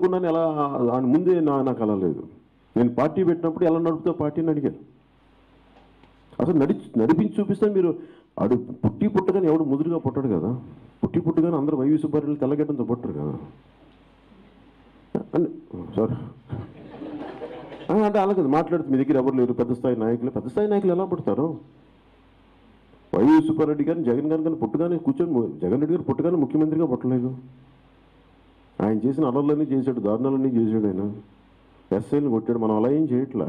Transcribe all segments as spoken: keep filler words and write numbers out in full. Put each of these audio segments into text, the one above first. పట్టుకున్నాను ఎలా దాని ముందే నా నాకు అలా లేదు. నేను పార్టీ పెట్టినప్పుడు ఎలా నడుపుతా పార్టీని అడిగాను. అసలు నడి నడిపించి చూపిస్తే మీరు అడు పుట్టి పుట్టగానే ఎవడు ముదురుగా పుట్టడు కదా, పుట్టి పుట్టగానే అందరూ వైవి సుబ్బారెడ్డి తెల్లగడ్డంతో పుట్టరు కదా. సారీ అంటే అలా కదా మాట్లాడుతుంది. మీ దగ్గర ఎవరు లేరు పెద్ద స్థాయి నాయకులు, పెద్ద స్థాయి నాయకులు ఎలా పుడతారు? వైవి సుబ్బారెడ్డి గారిని జగన్ గారిని కానీ పుట్టగానే కూర్చొని జగన్ రెడ్డి గారు పుట్టగానే ముఖ్యమంత్రిగా పుట్టలేదు. ఆయన చేసిన అలర్లన్నీ చేశాడు, దారుణాలన్నీ చేశాడు, ఆయన ఎస్ఐని కొట్టాడు. మనం అలా ఏం చేయట్లా,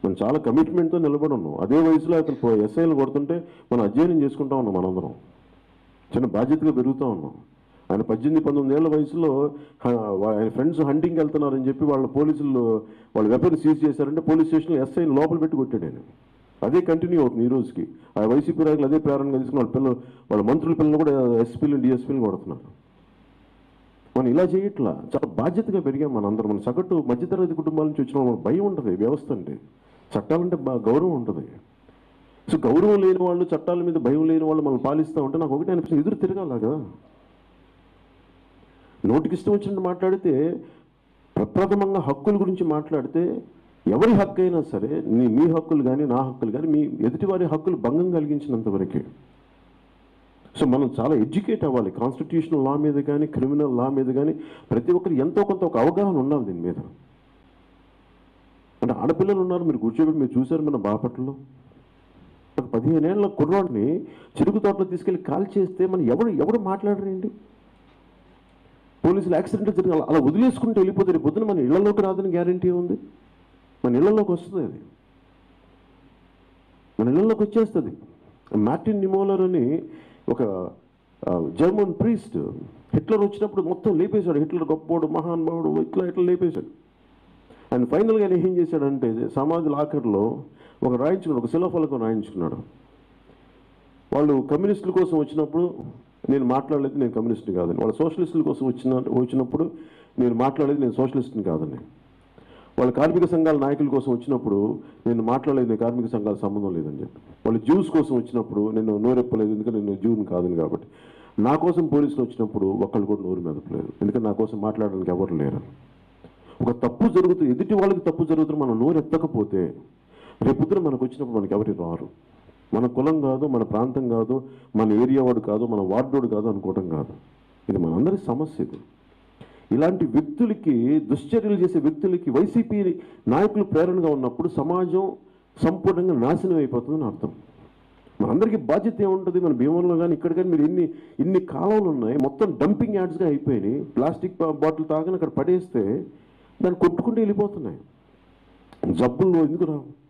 మనం చాలా కమిట్మెంట్తో నిలబడి ఉన్నాం. అదే వయసులో అతను ఎస్ఐలు కొడుతుంటే మనం అధ్యయనం చేసుకుంటా ఉన్నాం, మనందరం చిన్న బాధ్యతగా పెరుగుతూ ఉన్నాం. ఆయన పద్దెనిమిది పంతొమ్మిది ఏళ్ళ వయసులో ఆయన ఫ్రెండ్స్ హంటింగ్కి వెళ్తున్నారని చెప్పి వాళ్ళ పోలీసులు వాళ్ళ వెపన్ సీజ్ చేశారంటే పోలీస్ స్టేషన్లో ఎస్ఐని లోపల పెట్టి కొట్టాడు ఆయన. అదే కంటిన్యూ అవుతుంది ఈ రోజుకి. ఆ వైసీపీ నాయకులు అదే ప్రేరణగా తీసుకుని వాళ్ళ పిల్లలు వాళ్ళ మంత్రుల పిల్లలు కూడా ఎస్పీలు డిఎస్పీలు కొడుతున్నారు. మనం ఇలా చేయట్లా, చాలా బాధ్యతగా పెరిగాం మనందరం. మన సగటు మధ్యతరగతి కుటుంబాల నుంచి వచ్చిన వాళ్ళ భయం ఉంటుంది వ్యవస్థ అంటే, చట్టాలంటే బాగా గౌరవం ఉంటుంది. సో గౌరవం లేని వాళ్ళు, చట్టాల మీద భయం లేని వాళ్ళు మనం పాలిస్తూ ఉంటే నాకు ఒకటి అనిపిస్తుంది, ఎదురు తిరగాలగా. నోటికి ఇష్టం వచ్చినట్టు మాట్లాడితే, ప్రప్రథమంగా హక్కుల గురించి మాట్లాడితే ఎవరి హక్కు అయినా సరే, నీ మీ హక్కులు కానీ నా హక్కులు కానీ మీ ఎదుటివారి హక్కులు భంగం కలిగించినంతవరకే. సో మనం చాలా ఎడ్యుకేట్ అవ్వాలి కాన్స్టిట్యూషనల్ లా మీద కానీ క్రిమినల్ లా మీద కానీ. ప్రతి ఒక్కరు ఎంతో కొంత ఒక అవగాహన ఉండాలి దీని మీద. అంటే ఆడపిల్లలు ఉన్నారు, మీరు కూర్చోబెట్టి మీరు చూశారు మన బాపట్లలో ఒక పదిహేను ఏళ్ళ కుర్రాడిని చెరుకు తోటలో తీసుకెళ్ళి కాల్ చేస్తే మనం ఎవరు ఎవరు మాట్లాడరేంటి? పోలీసులు యాక్సిడెంట్ జరిగిన అలా వదిలేసుకుంటూ వెళ్ళిపోతారు. పొద్దున మన ఇళ్లలోకి రాదని గ్యారంటీ ఉంది? మన ఇళ్లలోకి వస్తుంది, అది మన ఇళ్లలోకి వచ్చేస్తుంది. మార్టిన్ నిమోలర్ అని ఒక జర్మన్ ప్రీస్ట్ హిట్లర్ వచ్చినప్పుడు మొత్తం లేపేశాడు. హిట్లర్ గొప్పోడు మహానుభావుడు ఇట్లా ఇట్లా లేపేశాడు. అండ్ ఫైనల్గా ఆయన ఏం చేశాడంటే సమాధుల ఆఖరిలో ఒక రాయించుకున్నాడు, ఒక శిలాఫలకం రాయించుకున్నాడు. వాళ్ళు కమ్యూనిస్టుల కోసం వచ్చినప్పుడు నేను మాట్లాడలేదు, నేను కమ్యూనిస్ట్ని కాదని. వాళ్ళు సోషలిస్టుల కోసం వచ్చిన వచ్చినప్పుడు నేను మాట్లాడలేదు, నేను సోషలిస్ట్ని కాదని. వాళ్ళు కార్మిక సంఘాల నాయకుల కోసం వచ్చినప్పుడు నేను మాట్లాడలేదు, నేను కార్మిక సంఘాల సంబంధం లేదని చెప్పి. వాళ్ళు జ్యూస్ కోసం వచ్చినప్పుడు నేను నోరెప్పలేదు, ఎందుకంటే నేను జ్యూని కాదని కాబట్టి. నా కోసం పోలీసులు వచ్చినప్పుడు ఒక్కళ్ళు కూడా నోరు మెదపలేదు, ఎందుకంటే నా కోసం మాట్లాడడానికి ఎవరు లేరు. ఒక తప్పు జరుగుతుంది, ఎదుటి వాళ్ళకి తప్పు జరుగుతుంది, మనం నోరెత్తకపోతే రేపుద్ర మనకు వచ్చినప్పుడు మనకి ఎవరి రారు. మన కులం కాదు, మన ప్రాంతం కాదు, మన ఏరియా వాడు కాదు, మన వార్డోడు కాదు అనుకోవడం కాదు. ఇది మనందరి సమస్య. ఇది ఇలాంటి వ్యక్తులకి, దుశ్చర్యలు చేసే వ్యక్తులకి వైసీపీ నాయకులు ప్రేరణగా ఉన్నప్పుడు సమాజం సంపూర్ణంగా నాశనం అయిపోతుందని అర్థం. మనందరికీ బాధ్యత ఏముంటుంది? మన భీమంలో కానీ ఇక్కడ కానీ మీరు ఎన్ని ఇన్ని కాలాలు ఉన్నాయి, మొత్తం డంపింగ్ యార్డ్స్గా అయిపోయినాయి. ప్లాస్టిక్ బాటిల్ తాగని అక్కడ పడేస్తే దాన్ని కొట్టుకుంటూ వెళ్ళిపోతున్నాయి. జబ్బుల్లో ఎందుకు రావు?